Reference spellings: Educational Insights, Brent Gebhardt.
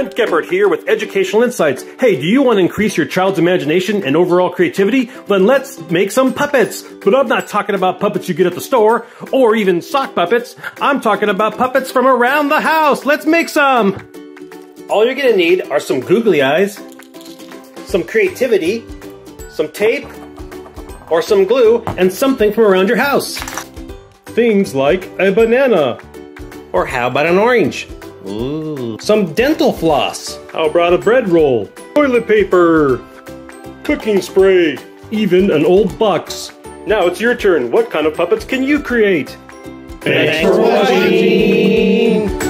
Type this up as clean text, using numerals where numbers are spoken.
Brent Gebhardt here with Educational Insights. Hey, do you want to increase your child's imagination and overall creativity? Then let's make some puppets. But I'm not talking about puppets you get at the store or even sock puppets. I'm talking about puppets from around the house. Let's make some. All you're going to need are some googly eyes, some creativity, some tape, or some glue, and something from around your house. Things like a banana. Or how about an orange? Ooh. Some dental floss. How about a bread roll? Toilet paper. Cooking spray. Even an old box. Now it's your turn. What kind of puppets can you create? Thanks for watching!